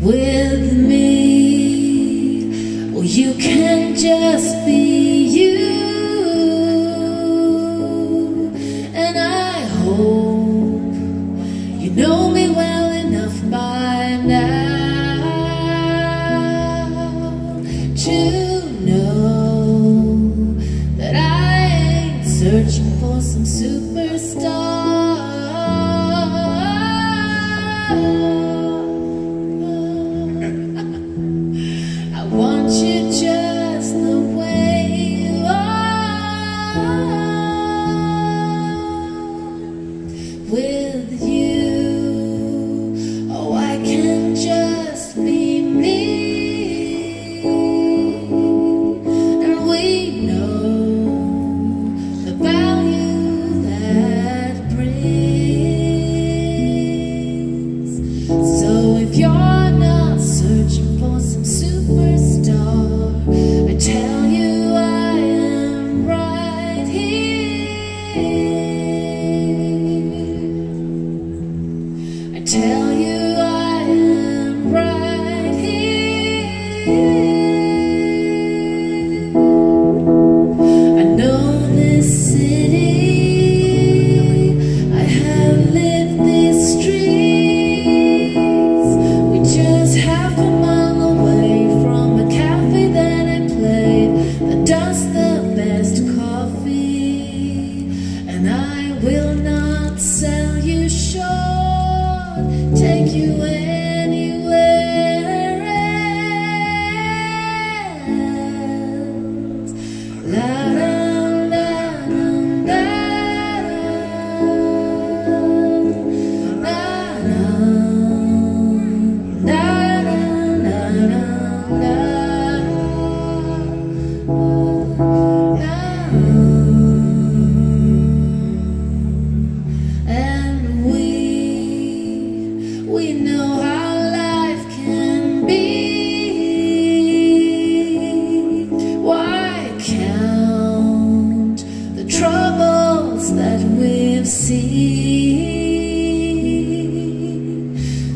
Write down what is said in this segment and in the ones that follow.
with me. Or you can just be you. And I hope you know me well enough by now to know that I ain't searching for some superstar.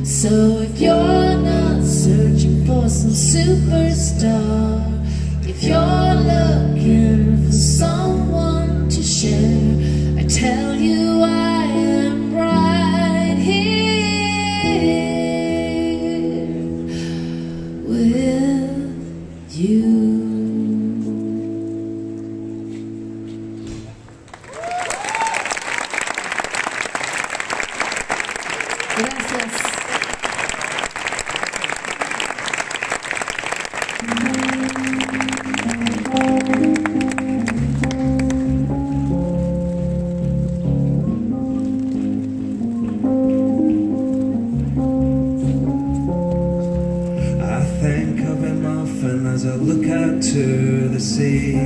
So if you're not searching for some superstar, if you're looking for someone to share, I tell you I am right here with you. As I look out to the sea,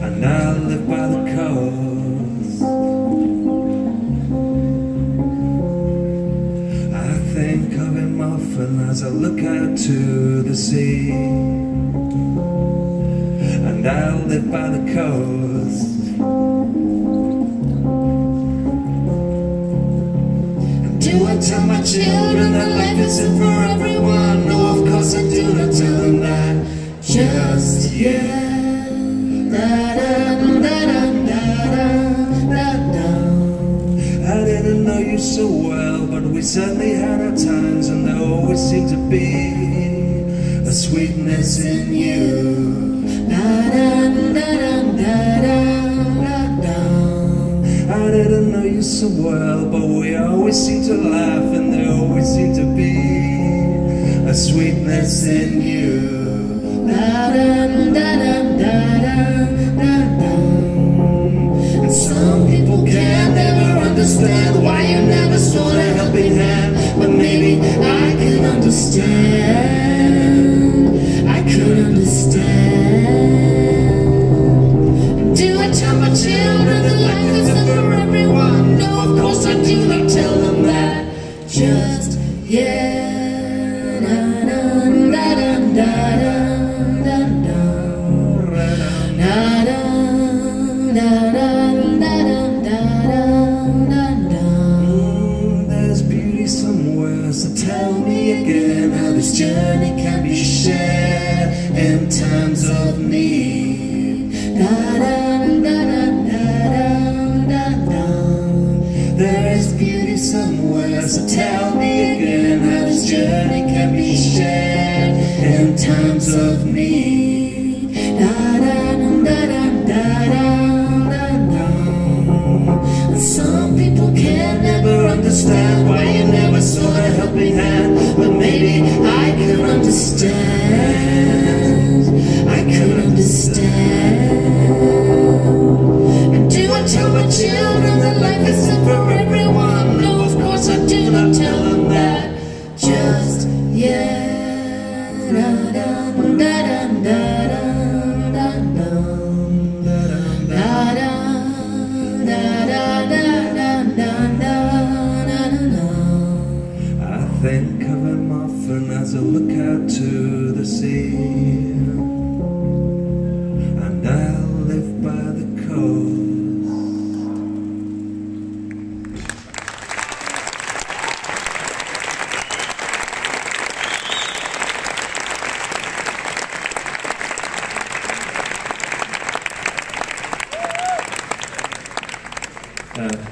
and I live by the coast, I think of him often as I look out to the sea, and I live by the coast. And do I tell my children that life isn't for everyone? I do not tell them that just yet. I didn't know you so well, but we certainly had our times, and there always seemed to be a sweetness in you. I didn't know you so well, but we always seemed to laugh, and there always seemed to be a sweetness in you. And some people can never understand why you never sought a helping hand, but maybe I can understand. I could understand. Do I tell my children that life isn't for everyone? No, of course I do not tell them that just yet. There's beauty somewhere, so there's beauty somewhere. So tell me again how this journey can be shared in times of need. Some people can never understand why you never saw the helping hand, but maybe I could understand. I could understand. And do I tell my children that life isn't for everyone? No, of course I do not tell them that just yet. I think of him often as I look out to the sea, and I'll live by the coast.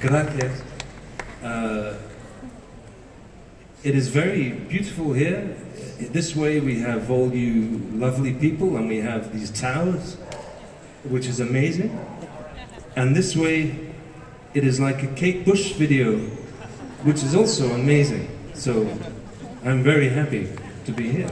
Gracias. It is very beautiful here. This way we have all you lovely people, and we have these towers, which is amazing. And this way it is like a Kate Bush video, which is also amazing. So I'm very happy to be here.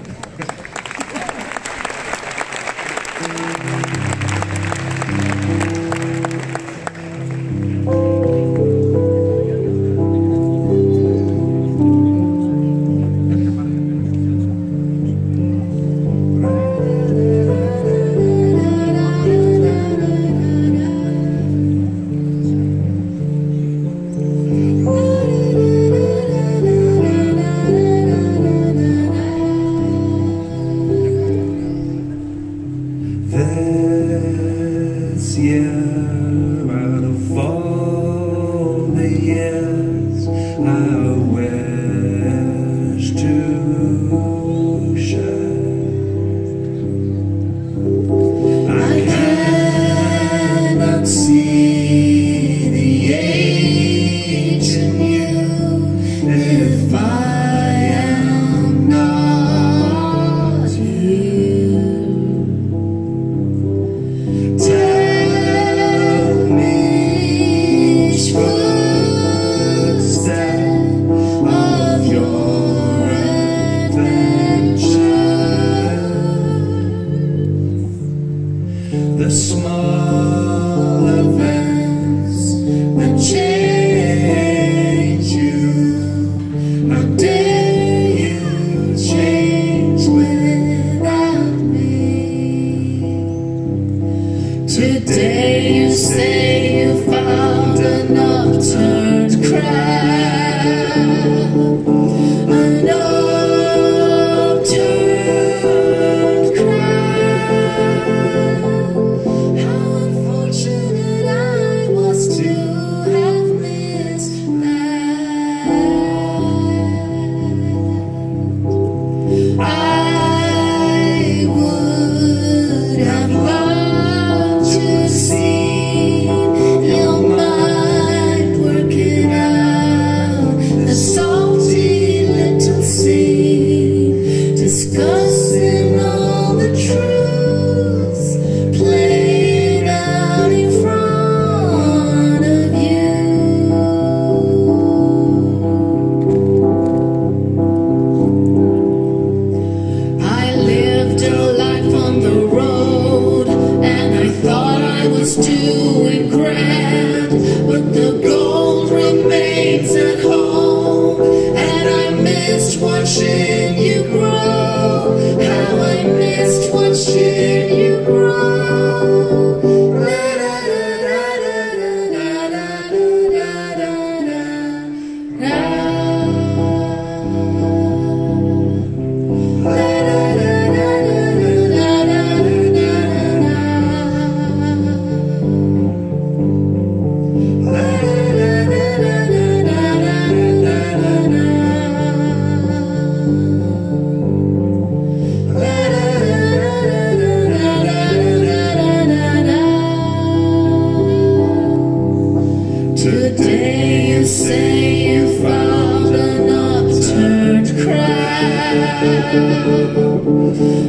say you found an upturned crab,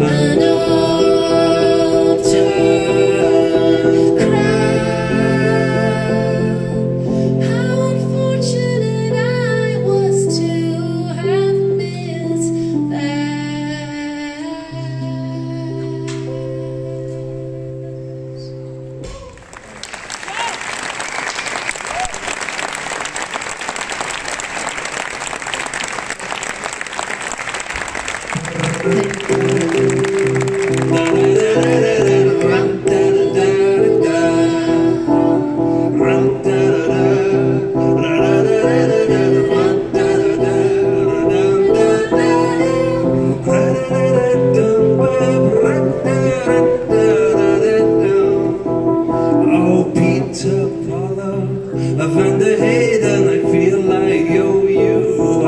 an upturned crab. How unfortunate I was to have missed that. Oh, Peter Paula, I found the hate and I feel like you owe you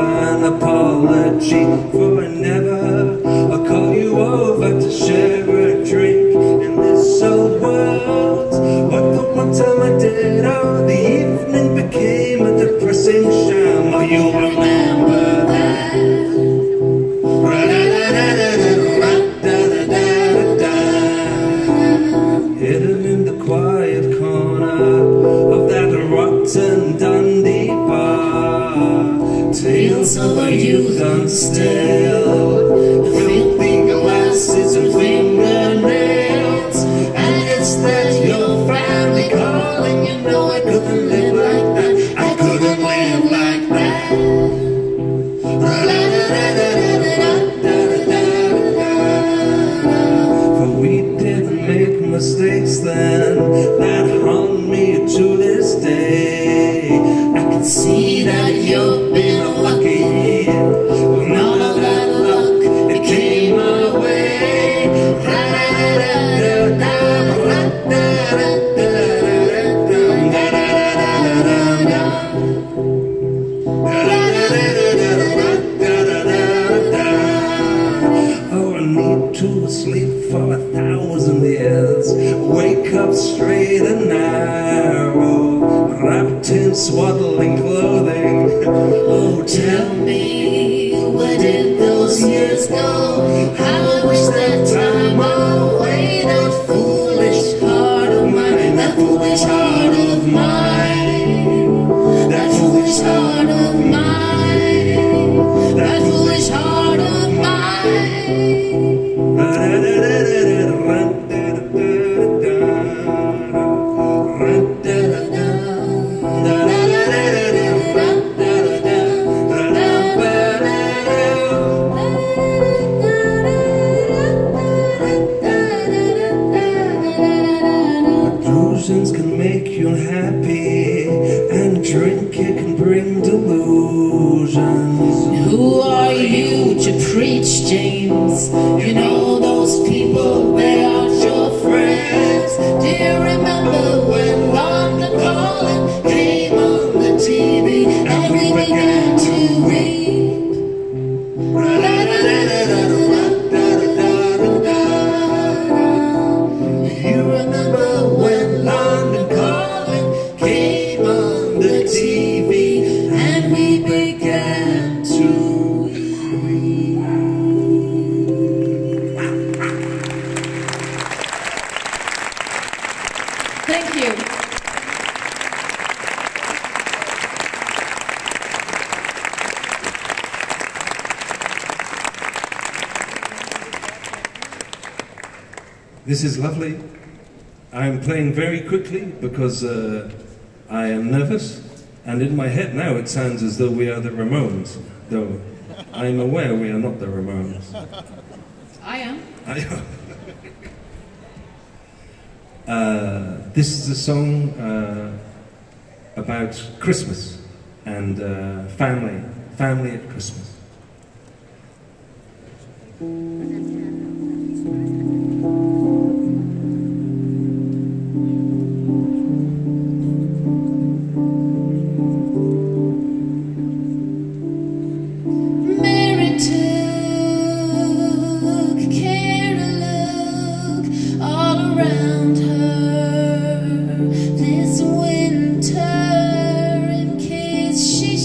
an apology for never. I'll call you over to share a drink in this old world. But the one time I did, oh, the evening became a depressing sham. Oh, you'll remember that. Hidden in the quiet corner of that rotten dandy bar, tales of our youth unstilled, filthy glasses and fingernails. And it's that your family calling, you know I couldn't live like that, I couldn't live like that. For we didn't make mistakes then that haunt me to this day. I can see that you've been lucky with none of that luck that came my way. Oh, I need to sleep for 1,000 years, wake up straight and narrow, wrapped in swaddling clothing. Oh, tell me, where did those years go? How I wish that time away, that foolish heart of mine, that foolish heart of mine, that foolish heart of mine, that foolish heart of mine. Can make you unhappy, and drink it can bring delusions. Who are you to preach, James? You know those people, they aren't your friends. Do you remember when London Calling came on the TV and we began to read? You remember when London Calling came on the TV and we began to read? Thank you. This is lovely. I'm playing very quickly because I am nervous, and in my head now it sounds as though we are the Ramones, though I'm aware we are not the Ramones. I am. This is a song about Christmas and family at Christmas. Her this winter, in case she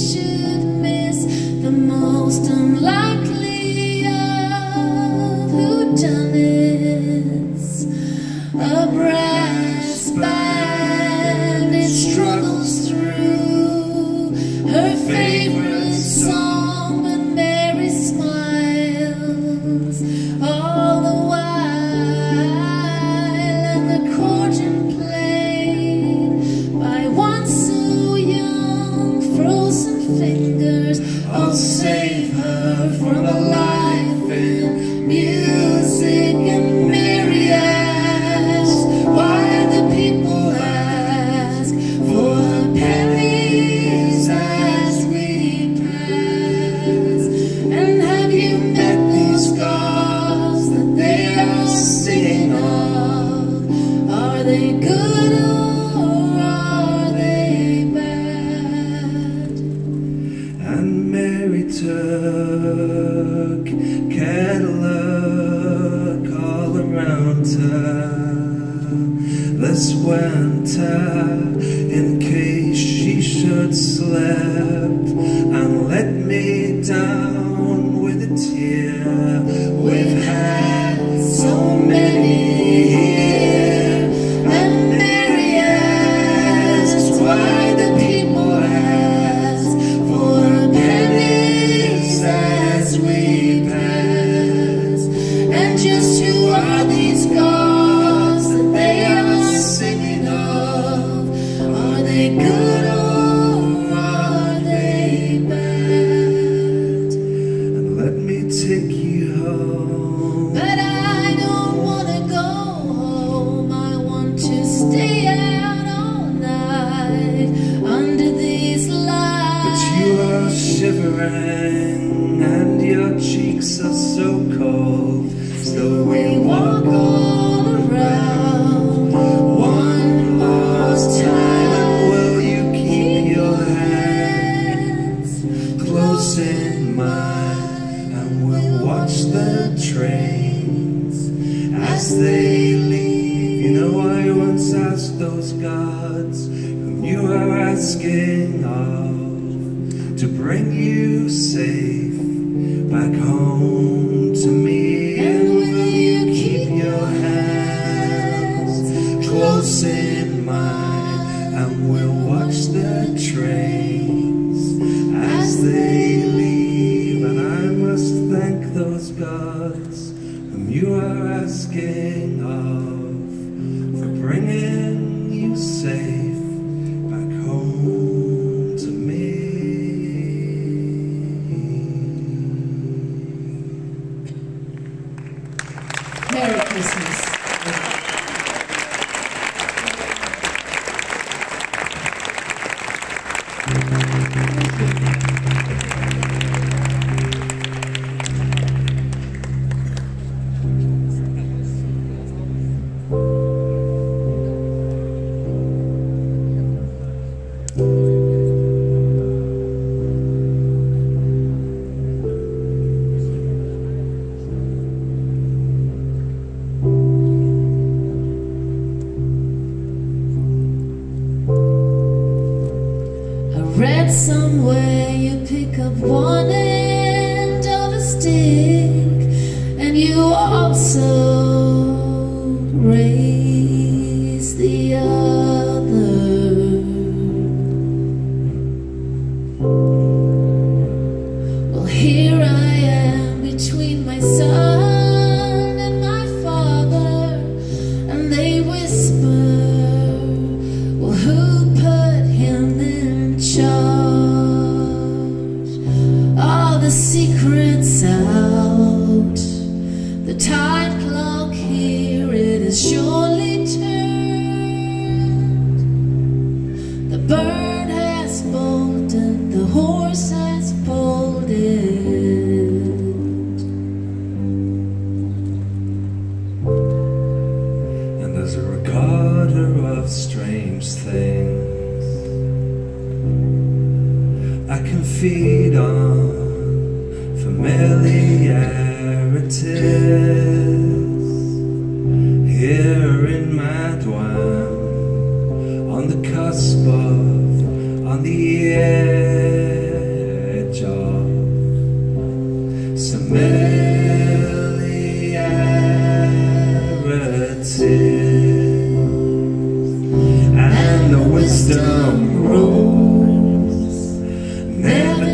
On the cusp of, on the edge.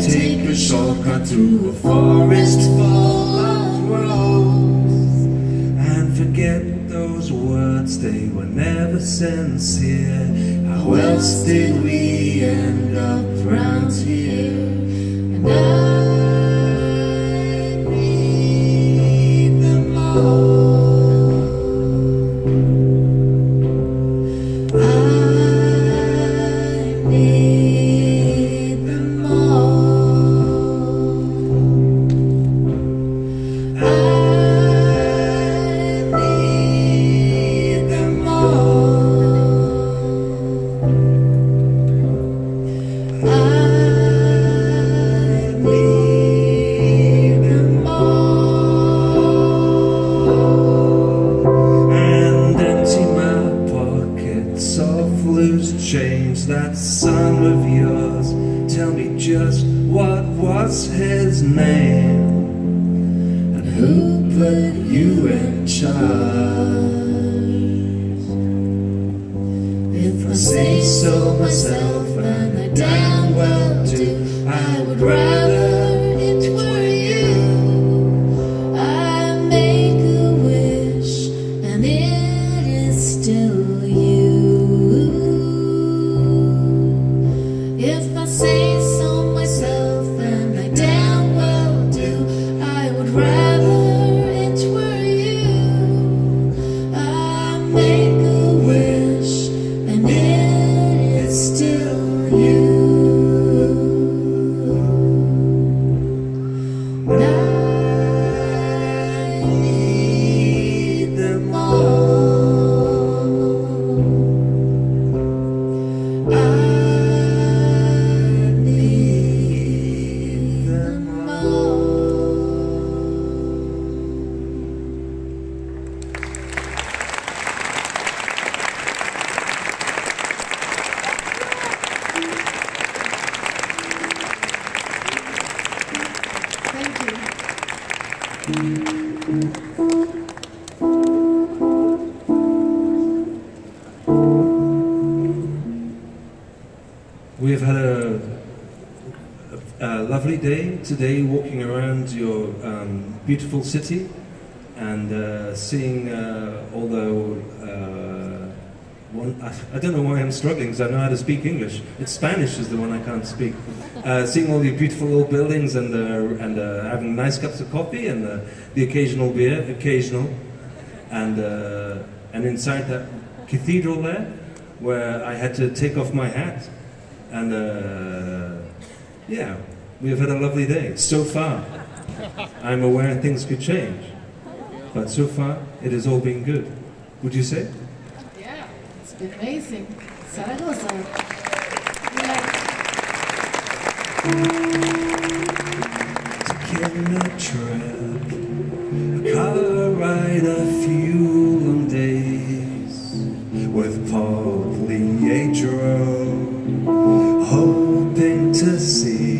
take a shortcut through a forest full of rose, and forget those words, they were never sincere. How else did we end up round here? And I breathe the blow. Today, walking around your beautiful city and seeing I don't know why I'm struggling because I know how to speak English. It's Spanish is the one I can't speak. Seeing all the beautiful old buildings and having nice cups of coffee and the occasional beer, and inside that cathedral there, where I had to take off my hat and yeah. We've had a lovely day, so far. I'm aware things could change, but so far, it has all been good. Would you say? Yeah, it's been amazing. Zaragoza. Yeah. Taking a trip, a car ride, a few long days, with Paul Leandro, hoping to see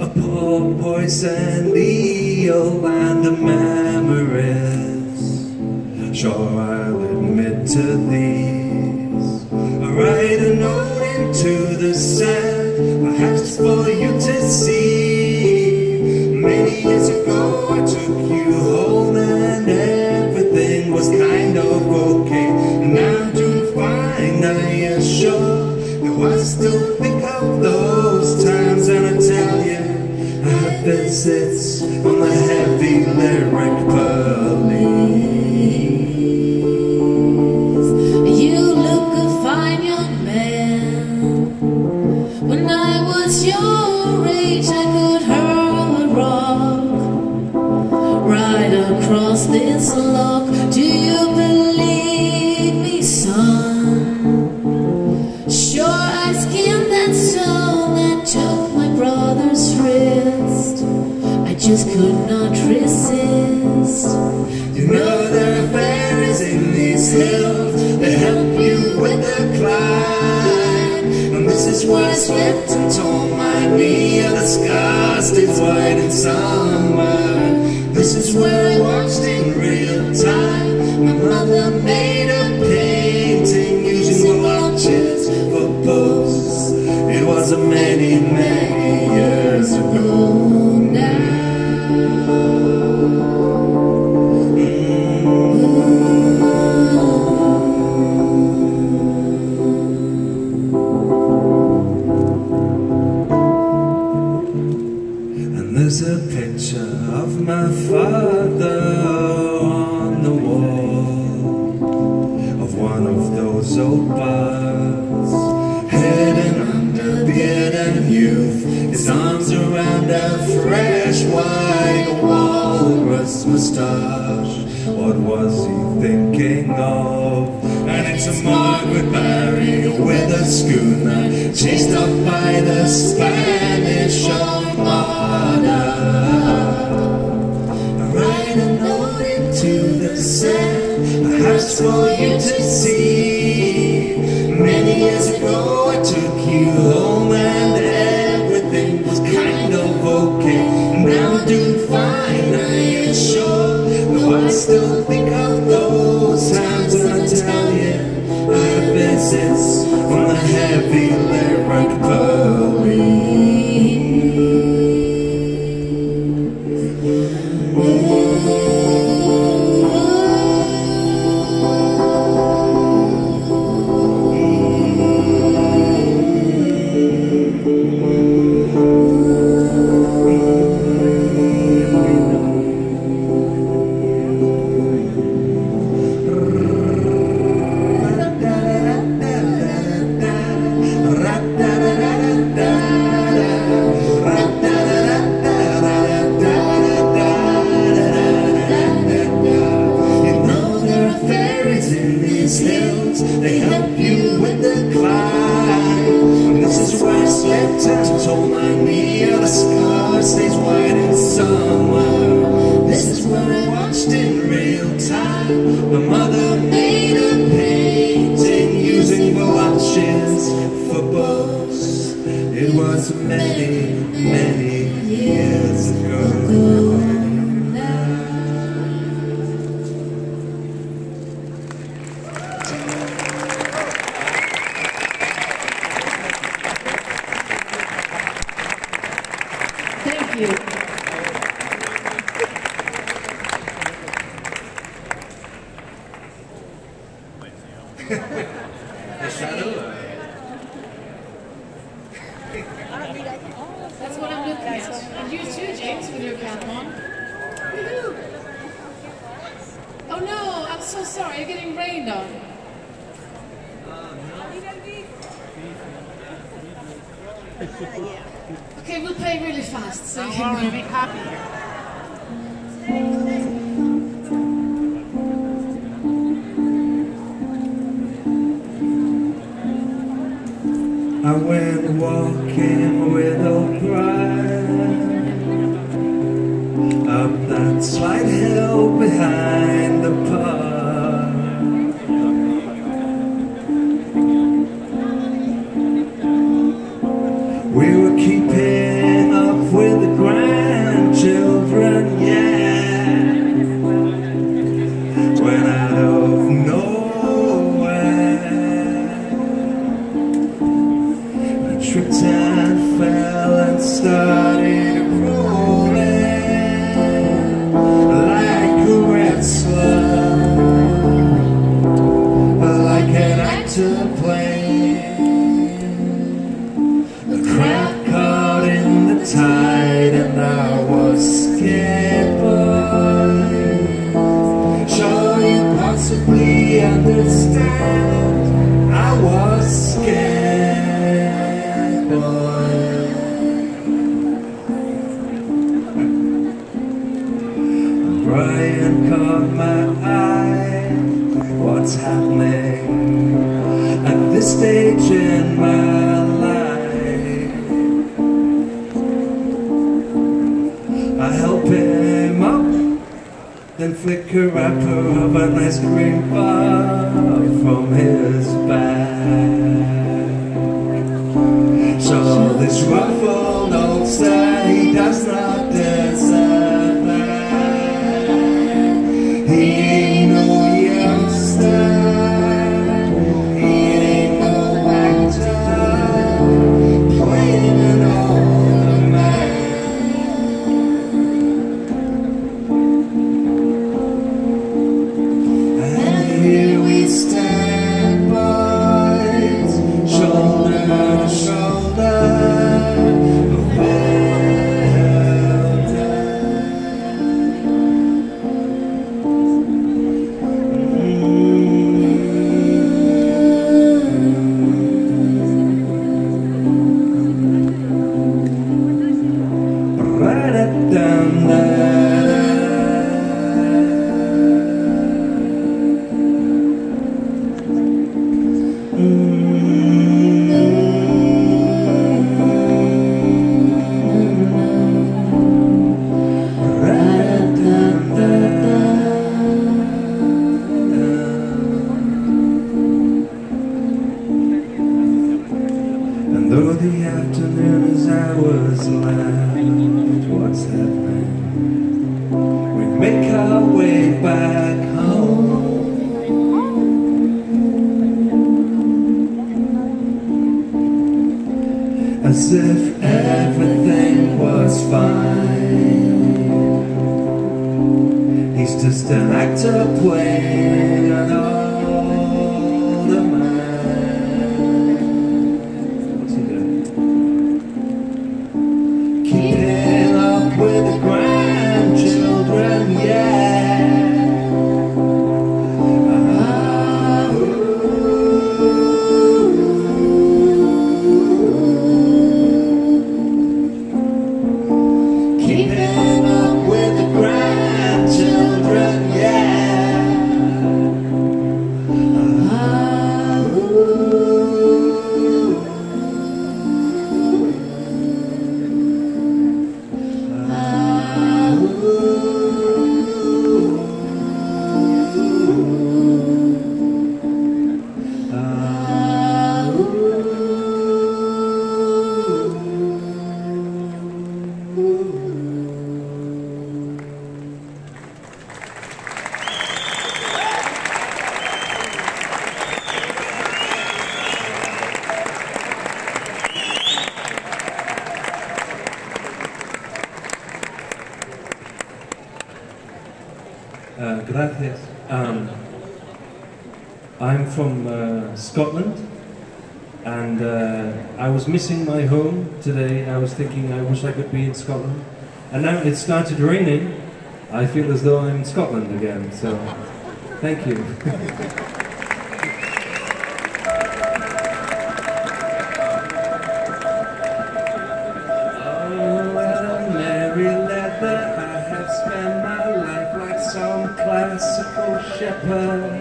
a poor voice and Leo and the memories. Sure, I'll admit to these. I write a note into the sand, perhaps for you to see. Many years ago I took you home and everything was kind of okay. And now doing fine, I am sure that I still think of those times. And I tell you, visits on the heavy lyric police. You look a fine young man. When I was your age, I could hurl a rock right across this lock. Do you believe me, son? Sure, I skinned that stone that took my brother's rib. I just could not resist. You know there are fairies in these hills, they help you with the climb. And this is where I slipped and tore my knee, and the scar stays white in summer. This is where I watched in real time. My mother made a painting using the watches for posts. It was a many, many years. There's a picture of my father on the wall of one of those old bars. Heading under beard and youth, his arms around a fresh white walrus moustache. What was he thinking of? And it's a Margaret Barry with a schooner, chased up by the Spanish Armada. I write a note into the sand, a house for you to see. Many years ago I took you home and everything was kind of okay. Now I'm doing fine, I ain't sure, though I still think of those times when I tell you I visits on the heavy lyric Bowie. They help you with the climb. This is where I slept and told my knee the scar stays white in summer. This is where I watched in real time. My mother made a painting using blotches for boats. It was many, many years ago. That's what I'm looking at. And you too, James, with your cap on. Oh no, I'm so sorry, you're getting rained on. Okay, we'll play really fast so you can be happy. I went walking with old Brian up that slight hill behind the park. We were keeping up with the grandchildren, yeah, when out of nowhere and fell and started rolling like a wrestler, like an actor playing. The crowd caught in the tide and I was scared, but sure you possibly understand, I was scared. Brian caught my eye, what's happening at this stage in my life? I help him up, then flick a wrapper of an ice cream bar from his back. So this ruffled old star, he does not deserve. He ain't no youngster, he ain't no actor, playing an old man. And here we stand, boys, shoulder to shoulder, away. around what's happening. We make our way back home, as if everything was fine. He's just an actor playing an older man. Gracias. I'm from Scotland, and I was missing my home today. I was thinking I wish I could be in Scotland, and now it started raining. I feel as though I'm in Scotland again, so thank you. Oh, what a merry letter I have spent my life like some classical shepherd.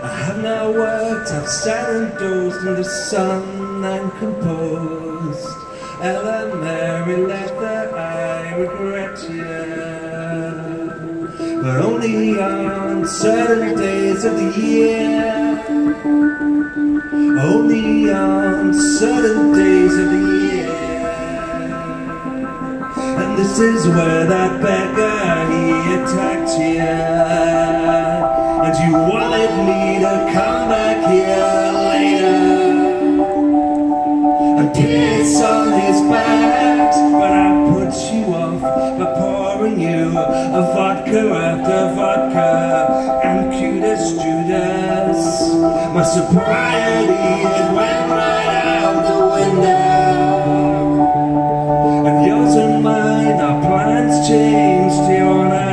I have now worked, I've sat and dozed in the sun and composed. Ella Mary Leather, I regret you, but only on certain days of the year. Only on certain days of the year. And this is where that beggar, he attacked you, and you wanted me to come back here later and piss on his back, but I put you off by pouring you a vodka after vodka. And cute as Judas, my sobriety had went right out the window, and yours and mine, our plans changed here on after.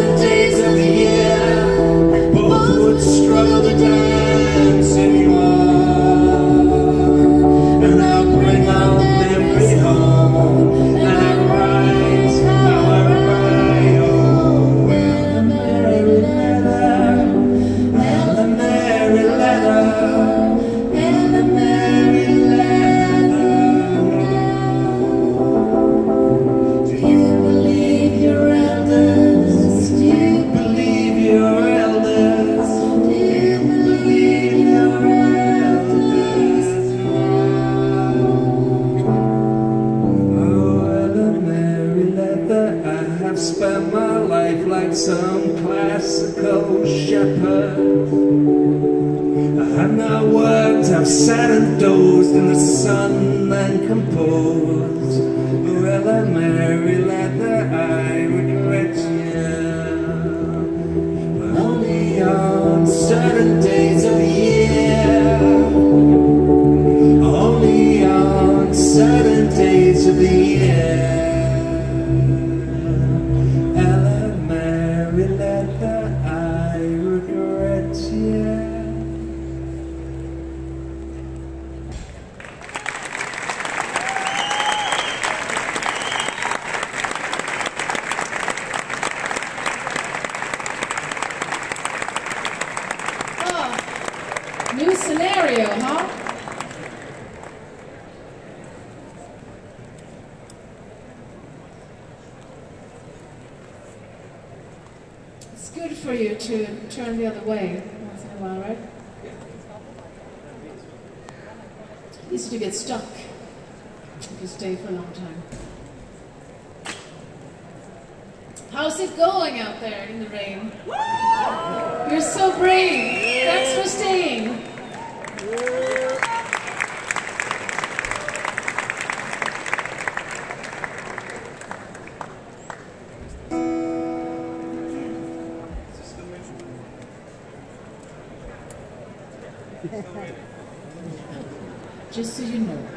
Days of the year, Ella Mary. New scenario, huh? It's good for you to turn the other way once in a while, right? It's easy to get stuck if you stay for a long time. How's it going out there in the rain? Woo! You're so brave. Thanks for staying. Just so you know.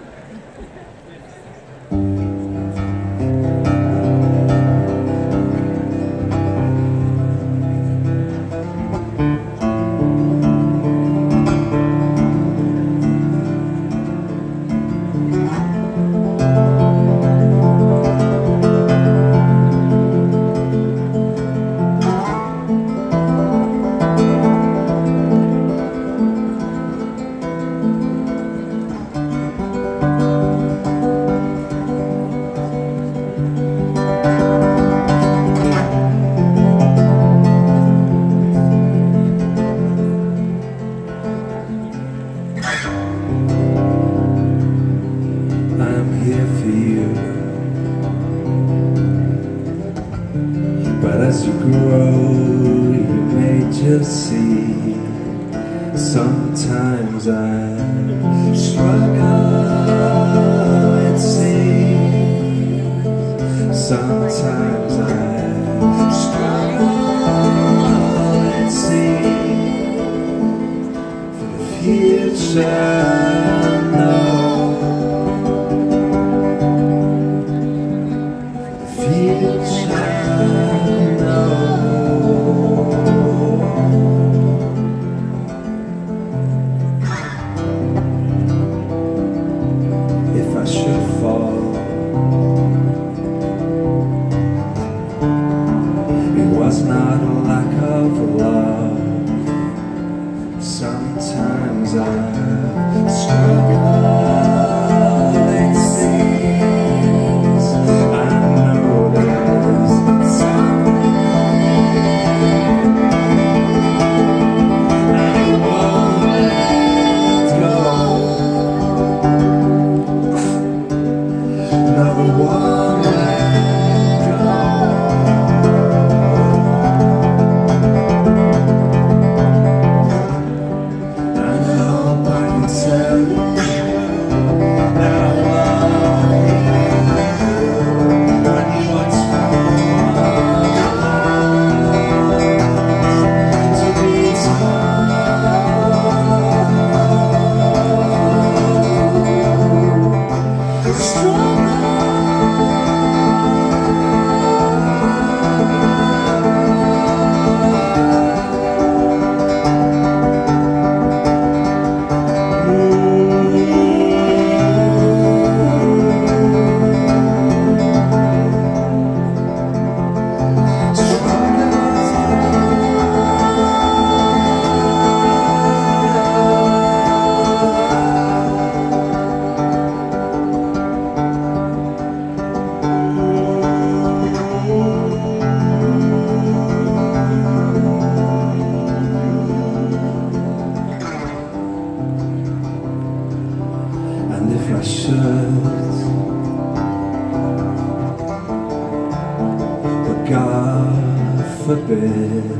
God forbid,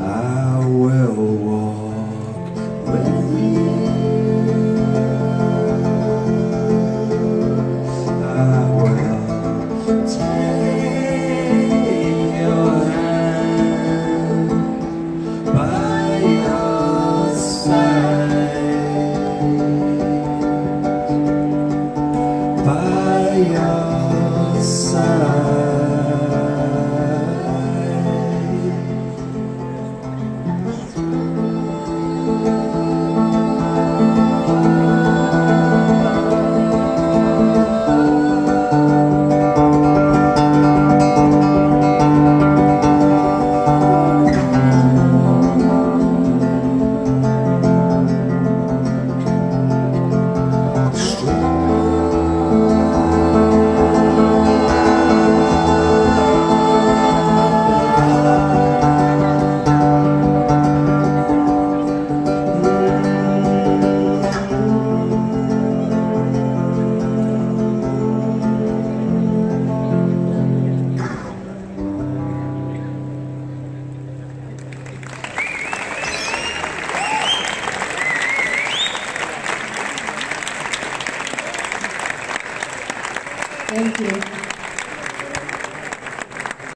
I will.